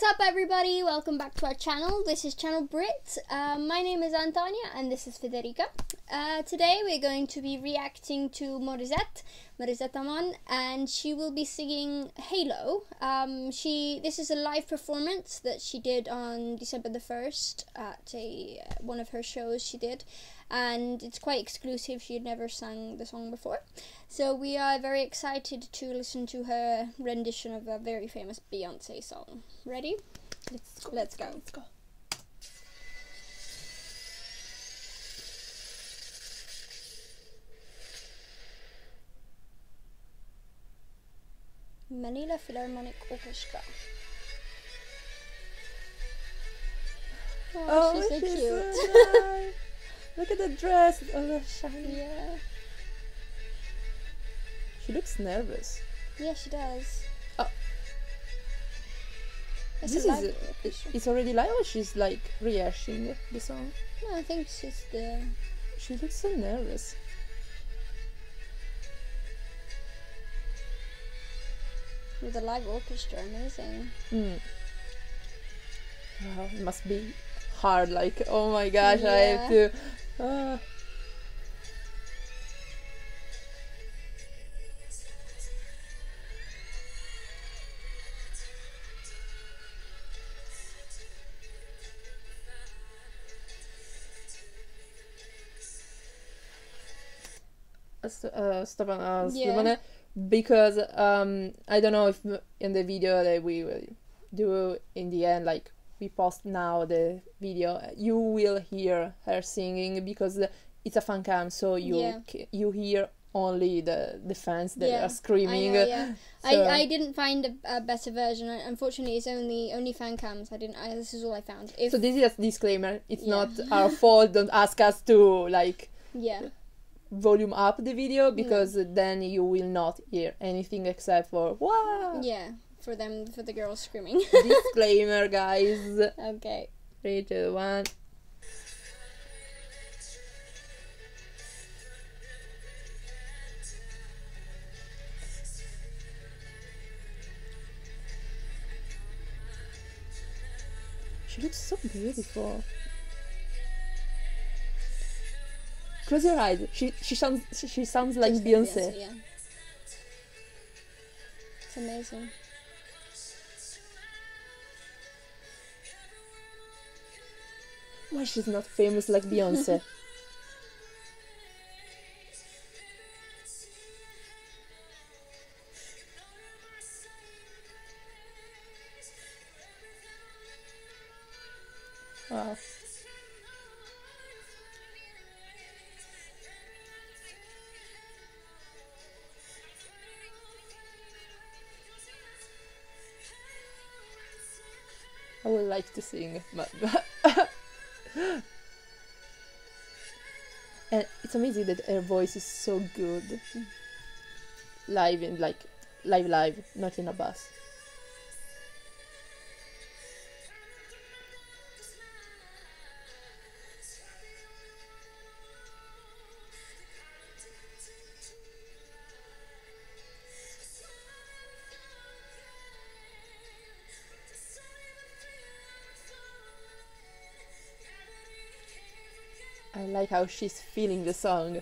What's up, everybody? Welcome back to our channel. This is Channel Brit. My name is Antonia and this is Federica. Today we're going to be reacting to Morissette Amon, and she will be singing Halo. This is a live performance that she did on December the 1st at one of her shows she did, and it's quite exclusive. She had never sung the song before, so we are very excited to listen to her rendition of a very famous Beyoncé song. Ready? Let's go. Manila Philharmonic Orchestra. Oh, she's so cute. Look at the dress. Oh, that's shiny. Yeah. She looks nervous. Yeah, she does. Oh. It's already live, or she's like rehashing the song? No, I think she's there. She looks so nervous. With a live orchestra, amazing. Mm. Wow, it must be hard, like, oh my gosh, yeah. I have to... Stop and ask. Yeah. Because I don't know if in the video that we will do in the end, like we post now the video, you will hear her singing, because it's a fan cam, so you hear only the fans that are screaming. I know, yeah. So I didn't find a better version. Unfortunately, it's only fan cams. This is all I found. So this is a disclaimer. It's not our fault. Don't ask us to like. Yeah. Volume up the video, because then you will not hear anything except for wow. Yeah, for the girls screaming. Disclaimer, guys. Okay. 3, 2, 1. She looks so beautiful. Close your eyes. She sounds like Beyoncé. Yeah. It's amazing. Why she's not famous like Beyoncé? Wow. I would like to sing, but and it's amazing that her voice is so good live, and like live, not in a bus. I like how she's feeling the song.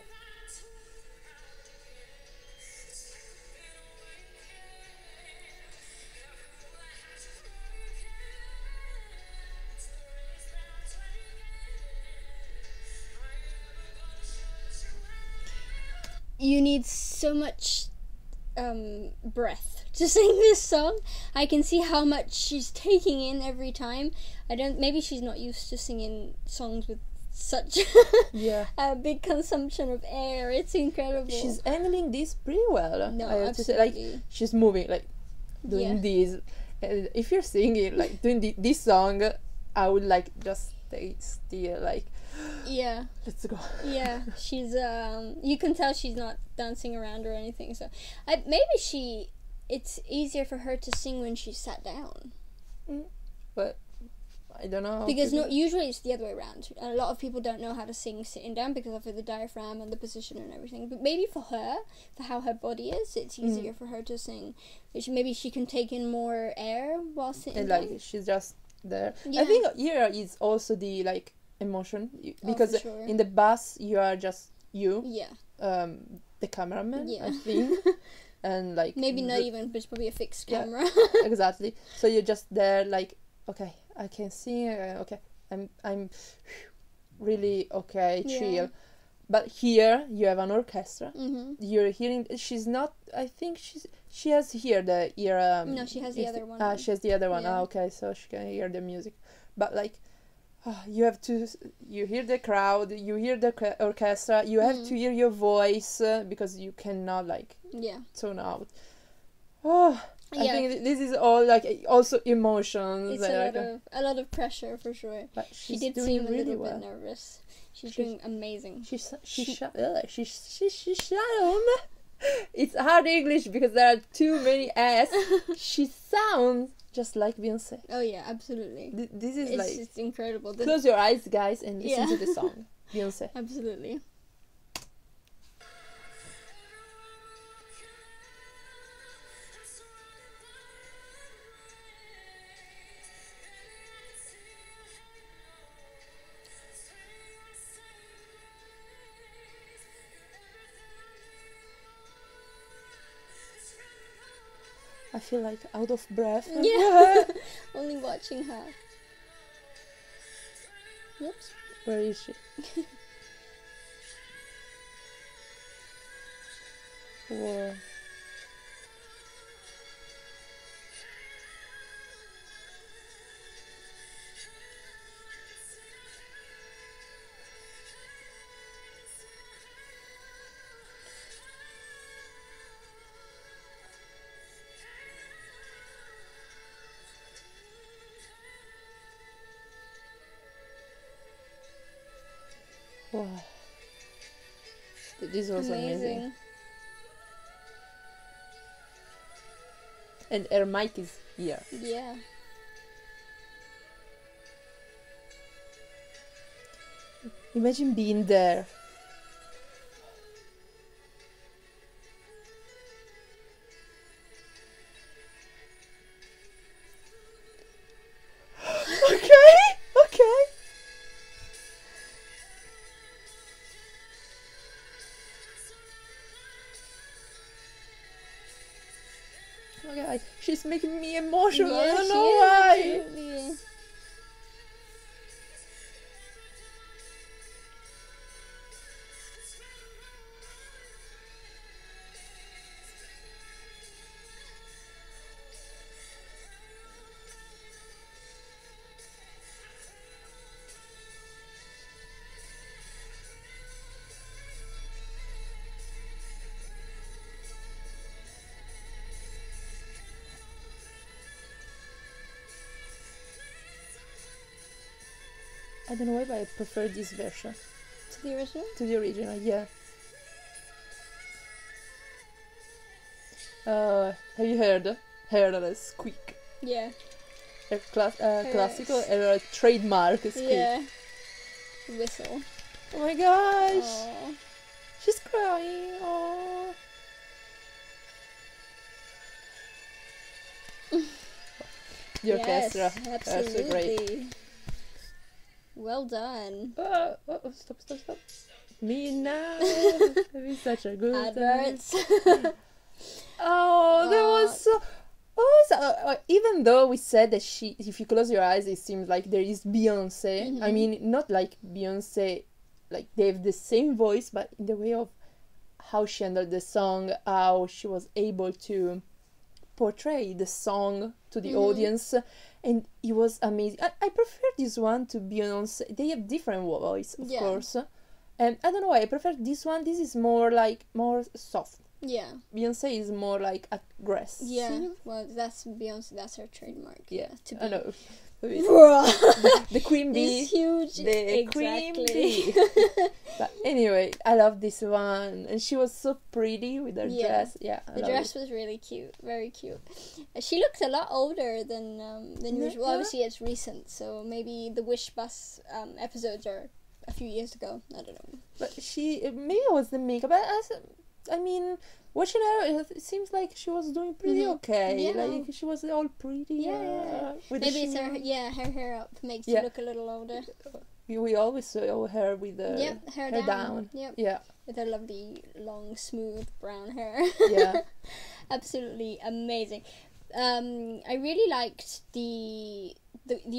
You need so much breath to sing this song. I can see how much she's taking in every time. Maybe she's not used to singing songs with such a big consumption of air. It's incredible. She's handling this pretty well. No, I have to say, like, she's moving, like doing this. And if you're singing, like doing this song, I would like just stay still, like let's go. Yeah, she's you can tell she's not dancing around or anything. So maybe it's easier for her to sing when she's sat down. But I don't know. Because no, usually it's the other way around. And a lot of people don't know how to sing sitting down because of the diaphragm and the position and everything. But maybe for her, for how her body is, it's easier for her to sing. Which maybe she can take in more air while sitting and, down. Like, she's just there. Yeah. I think air is also the, like, emotion. Because in the bus, you are just you. Yeah. The cameraman, I think. And, like... Maybe not even, but it's probably a fixed camera. Yeah, exactly. So you're just there, like, okay, I can sing, okay, I'm really okay, chill. Yeah. But here, you have an orchestra. Mm-hmm. You're hearing... She's not... I think she has here the ear... no, she has the other one. Ah, she has the other one. Yeah. Ah, okay, so she can hear the music. But, like, you have to... You hear the crowd, you hear the orchestra, you have to hear your voice, because you cannot, like... Yeah. Tune out. Oh... I think this is all, like, also emotions. It's a lot of pressure, for sure. But she did seem really a little bit nervous. She's doing amazing. It's hard English because there are too many S. She sounds just like Beyoncé. Oh, yeah, absolutely. This is, like... It's incredible. Close your eyes, guys, and listen to the song. Beyoncé. Absolutely. I feel like out of breath. Yeah. Only watching her. Oops. Where is she? Whoa. Wow. This was amazing. And her mic is here. Yeah. Imagine being there. She's making me emotional. Yeah, I don't know why. Absolutely. I don't know why, but I prefer this version. To the original? To the original, yeah. Have you heard? Her squeak. Yeah. A classical and a trademark squeak. Yeah. Whistle. Oh my gosh! Aww. She's crying. Oh. The orchestra. Yes, absolutely. Great. Well done. Stop. Me now. Having such a good adverts. Time. That was so... even though we said that she... If you close your eyes, it seems like there is Beyoncé. Mm-hmm. I mean, not like Beyoncé... Like, they have the same voice, but in the way of how she handled the song, how she was able to portray the song to the audience, and it was amazing. I prefer this one to Beyoncé. They have different voice, of course, and I don't know why I prefer this one. This is more like more soft. Yeah, Beyoncé is more like aggressive. Yeah, well, that's Beyoncé. That's her trademark. Yeah, to be. I know. the queen bee is huge. The queen bee. But anyway, I love this one, and she was so pretty with her dress. Yeah, the dress was really cute, very cute. She looked a lot older than usual. Obviously, it's recent, so maybe the Wish Bus episodes are a few years ago. I don't know. But she, maybe it was the makeup. I mean, watching her, it seems like she was doing pretty okay. Yeah. Like she was all pretty. Yeah. Maybe it's her. Yeah, her hair up makes you look a little older. We always saw her with the hair down. Yep. Yeah. With her lovely long, smooth brown hair. Yeah. Absolutely amazing. I really liked the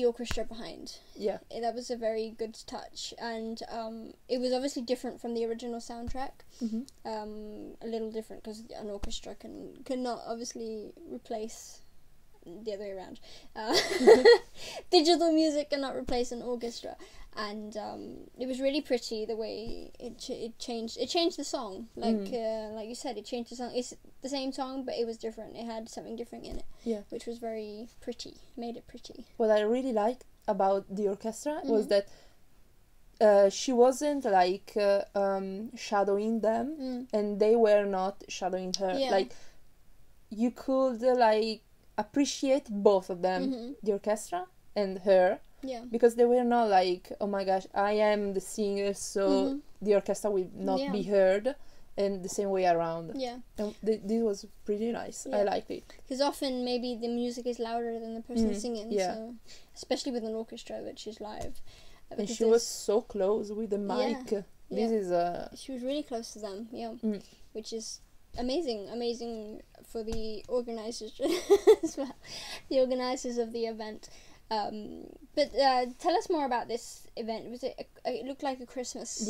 orchestra behind. Yeah. That was a very good touch, and it was obviously different from the original soundtrack. Mm-hmm. A little different because an orchestra cannot obviously replace the other way around. Digital music cannot replace an orchestra, and it was really pretty the way it changed the song. Like you said, it changed the song. It's the same song, but it was different. It had something different in it. Yeah, which was very pretty. Made it pretty. What I really liked about the orchestra was that she wasn't like shadowing them, and they were not shadowing her. Yeah. Like you could appreciate both of them, the orchestra and her, because they were not like, oh my gosh, I am the singer, so the orchestra will not be heard, and the same way around. Yeah, and this was pretty nice. I liked it because often maybe the music is louder than the person singing, so especially with an orchestra, which is live, and she was so close with the mic. She was really close to them, which is amazing for the organizers as well, the organizers of the event. But tell us more about this event. Was it? It looked like a Christmas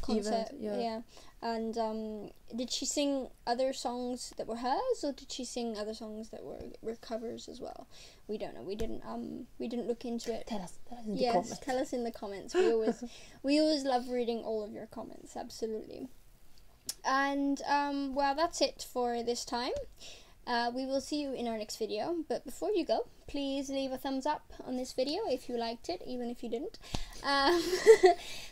concert. And did she sing other songs that were hers, or did she sing other songs that were covers as well? We don't know. We didn't look into it. Tell us in the comments. Tell us in the comments. We always love reading all of your comments. Absolutely. And well, that's it for this time. We will see you in our next video, but before you go, please leave a thumbs up on this video if you liked it, even if you didn't.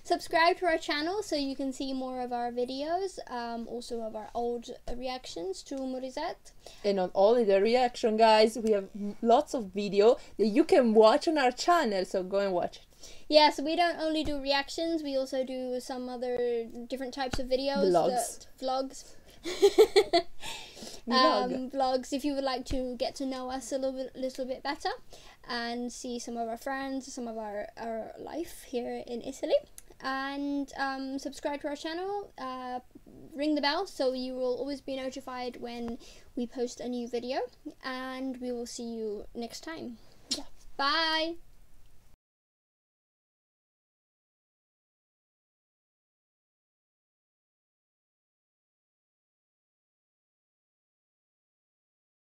Subscribe to our channel so you can see more of our videos, also of our old reactions to Morissette. And not only the reaction, guys, we have lots of video that you can watch on our channel, so go and watch it. Yes, we don't only do reactions, we also do some other different types of videos. Vlogs. Vlogs, if you would like to get to know us a little bit better and see some of our friends, some of our life here in Italy. And subscribe to our channel, ring the bell so you will always be notified when we post a new video, and we will see you next time. Bye!